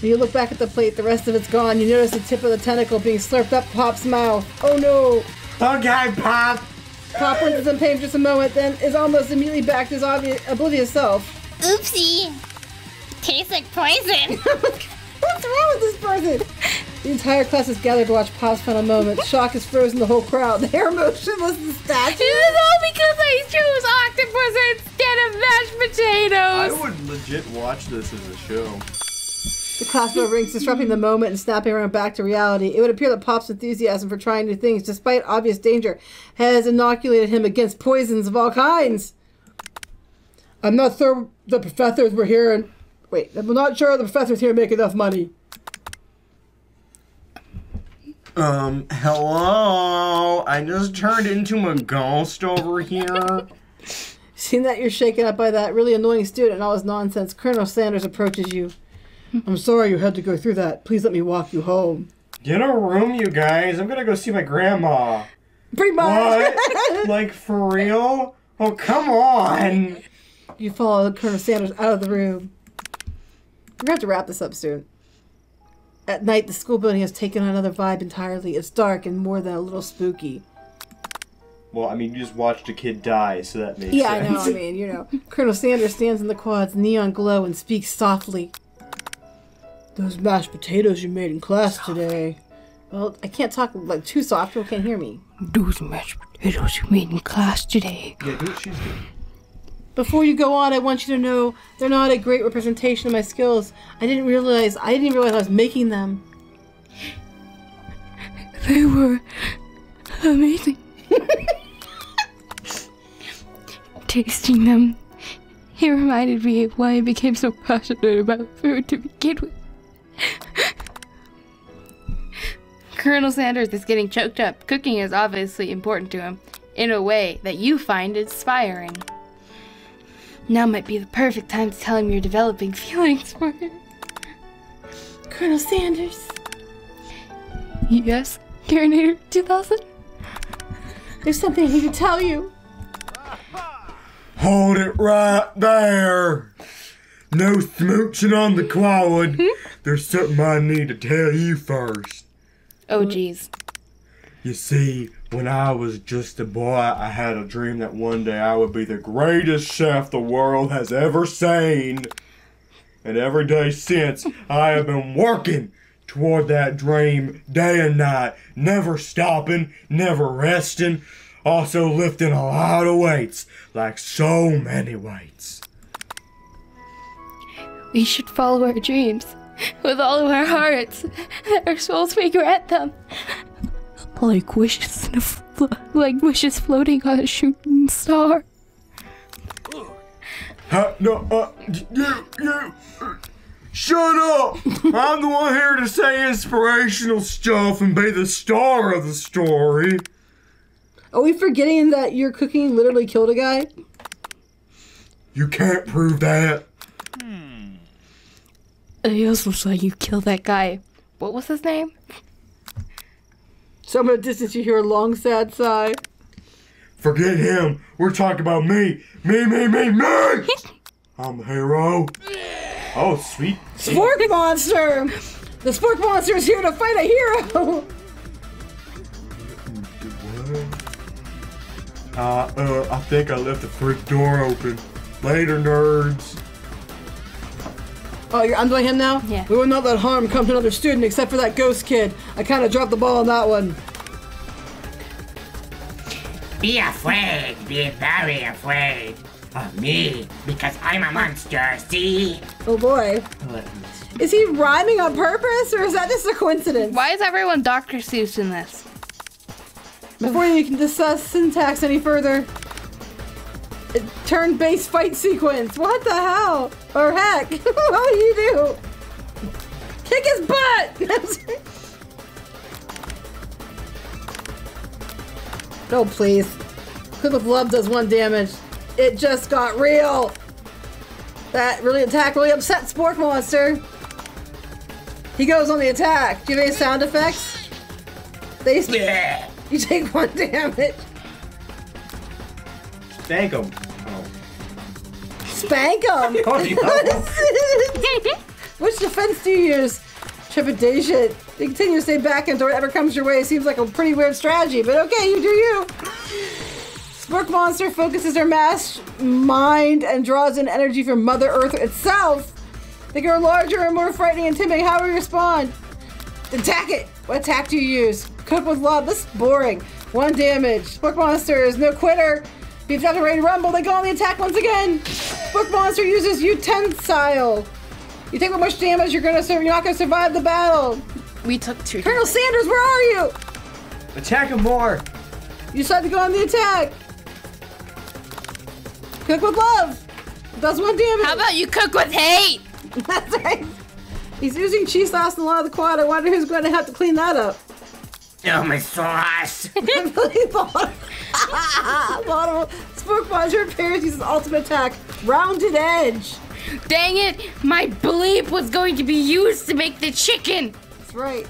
When you look back at the plate, the rest of it's gone. You notice the tip of the tentacle being slurped up Pop's mouth. Oh no! Okay, Pop! Pop runs in pain for just a moment, then is almost immediately back to his oblivious self. Oopsie! Tastes like poison! What's wrong with this person? The entire class is gathered to watch Pop's final moment. Shock has frozen the whole crowd. They are motionless and statues. It is all because I chose octopus instead of mashed potatoes! I would legit watch this as a show. The class bell rings, disrupting the moment and snapping around back to reality. It would appear that Pop's enthusiasm for trying new things, despite obvious danger, has inoculated him against poisons of all kinds. I'm not sure the professors were here and... Wait, I'm not sure the professors here make enough money. Um, hello? I just turned into a ghost over here. Seeing that you're shaken up by that really annoying student and all his nonsense, Colonel Sanders approaches you. I'm sorry you had to go through that. Please let me walk you home. Get a room, you guys. I'm gonna go see my grandma. Pretty much. What? Like, for real? Oh, come on. You follow Colonel Sanders out of the room. We're gonna have to wrap this up soon. At night, the school building has taken on another vibe entirely. It's dark and more than a little spooky. Well, I mean, you just watched a kid die, so that makes yeah, sense. Yeah, I know. I mean, you know. Colonel Sanders stands in the quad's neon glow and speaks softly. Those mashed potatoes you made in class today. Well, I can't talk like too soft. People can't hear me. Those mashed potatoes you made in class today. Yeah, do what she's doing. Before you go on, I want you to know they're not a great representation of my skills. I didn't realize. I didn't even realize I was making them. They were amazing. Tasting them, it reminded me of why I became so passionate about food to begin with. Colonel Sanders is getting choked up. Cooking is obviously important to him in a way that you find inspiring. Now might be the perfect time to tell him you're developing feelings for him. Colonel Sanders. Yes, Karenator two thousand? There's something I need to tell you. Hold it right there. No smooching on the quad. There's something I need to tell you first. Oh, geez. You see, when I was just a boy, I had a dream that one day I would be the greatest chef the world has ever seen. And every day since, I have been working toward that dream day and night, never stopping, never resting, also lifting a lot of weights, like so many weights. We should follow our dreams with all of our hearts, that our souls may grant them. Like wishes, in a like wishes floating on a shooting star. Uh, no, uh, you, you, shut up! I'm the one here to say inspirational stuff and be the star of the story. Are we forgetting that your cooking literally killed a guy? You can't prove that. I also saw you kill that guy. What was his name? So I'm gonna distance you here, a long, sad sigh. Forget him. We're talking about me. Me, me, me, me! I'm the hero. Oh, sweet. Spork Monster! The Spork Monster is here to fight a hero! Uh, uh, I think I left the freak door open. Later, nerds. Oh, you're undoing him now? Yeah. We will not let harm come to another student except for that ghost kid. I kind of dropped the ball on that one. Be afraid. Be very afraid of me because I'm a monster, see? Oh, boy. Is he rhyming on purpose or is that just a coincidence? Why is everyone Doctor Seuss in this? Before you can discuss syntax any further, turn-based fight sequence. What the hell? Or heck, what do you do? Kick his butt! Oh, please. Clip of Love does one damage. It just got real. That really attack really upset Spork Monster. He goes on the attack. Do you have any sound effects? They yeah. You take one damage. Thank him. Spank him! What is this? Which defense do you use? Trepidation. You continue to stay back until whatever comes your way. Seems like a pretty weird strategy, but okay, you do you. Spork Monster focuses her mass mind and draws in energy from Mother Earth itself. They grow larger and more frightening and intimidating. How do we respond? Attack it! What attack do you use? Cook with love. This is boring. One damage. Spork Monster is no quitter. Beefed up the Raid Rumble. They go on the attack once again. Spork Monster uses Utensil. You take how much damage you're gonna sur- you're not gonna survive the battle. We took two. Colonel Sanders, where are you? Attack him more. You decide to go on the attack. Cook with love. It does one damage. How about you cook with hate? That's right. He's using cheese sauce in a lot of the quad. I wonder who's going to have to clean that up. Oh, my sauce. Spork Monster appears, uses ultimate attack. Rounded edge. Dang it. My bleep was going to be used to make the chicken. That's right.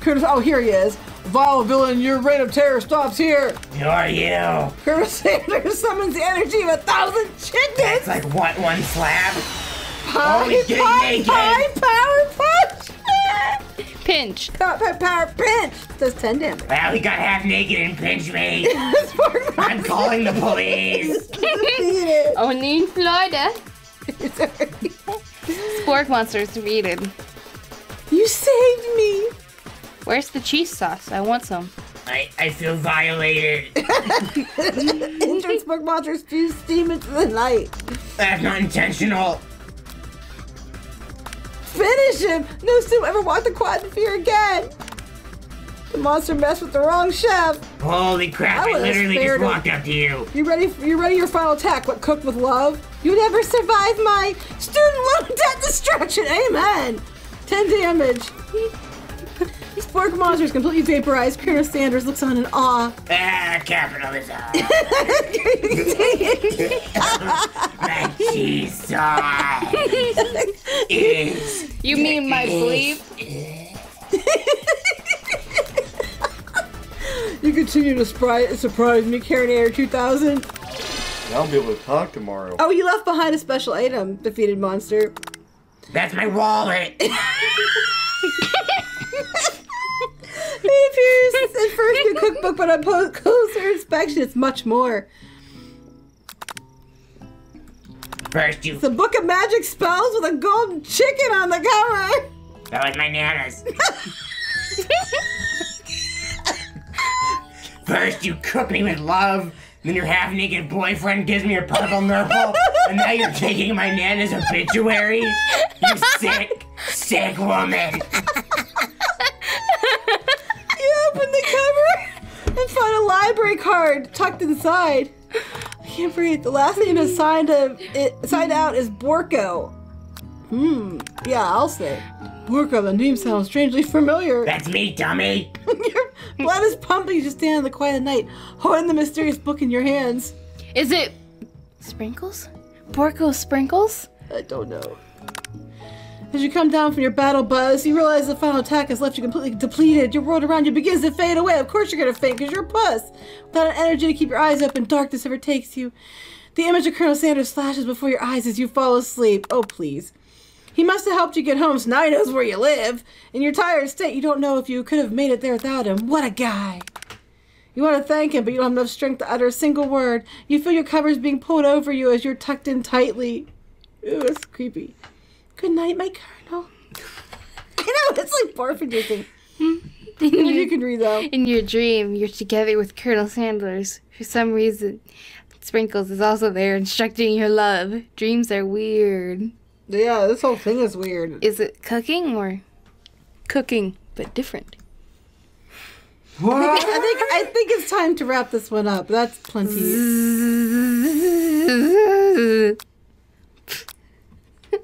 Curtis, oh, here he is. Vile villain, your reign of terror stops here. Who are you? Colonel Sanders summons the energy of a thousand chickens. That's like what, one slab? Pie, Only getting pie, naked. Pie, power, punch. Pinch. Power, power, power, pinch. Does ten damage. Well, he got half naked and pinched me. I'm calling the police. Only in Florida. Spork Monster is defeated. You saved me. Where's the cheese sauce? I want some. I, I feel violated. Entrance Spork Monster spews steam into the night. That's not intentional. Finish him! No student will ever walk the quad in fear again. The monster messed with the wrong chef. Holy crap! I, I literally just walked up to you. You ready? You ready? Your final attack. What? Cook with love. You never survive my student loan debt destruction. Amen. Ten damage. Spork Monster is completely vaporized. Colonel Sanders looks on in awe. Ah, capitalism. My cheese sauce. You mean my sleeve? You continue to surprise me, Karenator two thousand. I'll be able to talk tomorrow. Oh, you left behind a special item, defeated monster. That's my wallet. He appears at first in cookbook, but on closer inspection, it's much more. First you... It's a book of magic spells with a golden chicken on the cover. That was my nana's. First you cook me with love, then your half-naked boyfriend gives me your purple nurple, and now you're taking my nana's obituary? You sick, sick woman. Open the cover and find a library card tucked inside. I can't breathe. The last name is signed, a, it, signed out is Borco. Hmm. Yeah, I'll say. Borco, the name sounds strangely familiar. That's me, dummy. Your blood is pumping. You just stand in the quiet of night, holding the mysterious book in your hands. Is it Sprinkles? Borco Sprinkles? I don't know. As you come down from your battle buzz, you realize the final attack has left you completely depleted. Your world around you begins to fade away. Of course you're going to faint, because you're a puss. Without an energy to keep your eyes open, darkness overtakes you. The image of Colonel Sanders flashes before your eyes as you fall asleep. Oh, please. He must have helped you get home, so now he knows where you live. In your tired state, you don't know if you could have made it there without him. What a guy. You want to thank him, but you don't have enough strength to utter a single word. You feel your covers being pulled over you as you're tucked in tightly. Ooh, that's creepy. Good night, my Colonel. I know, it's like barf inducing. You can read though. In your dream, you're together with Colonel Sanders. For some reason, Sprinkles is also there instructing your love. Dreams are weird. Yeah, this whole thing is weird. Is it cooking or cooking but different? What? I think, I think, I think it's time to wrap this one up. That's plenty.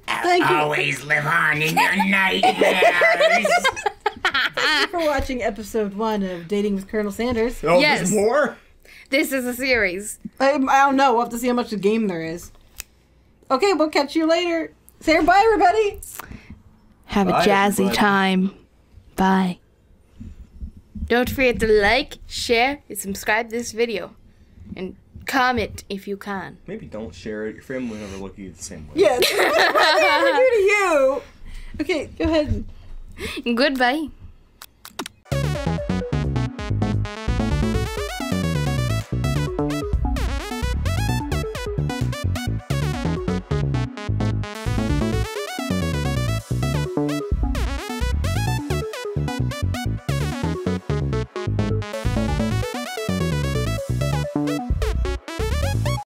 Thank you. Always live on in your nightmares. Thank you for watching episode one of Dating with Colonel Sanders. Oh, yes. There's more? This is a series. I, I don't know. We'll have to see how much of the game there is. Okay, we'll catch you later. Say goodbye, everybody. Have bye, a jazzy everybody. Time. Bye. Don't forget to like, share, and subscribe to this video. And Comment if you can. Maybe don't share it. Your family will never look at you the same way. Yes. What did they ever do to you? Okay, go ahead. Goodbye.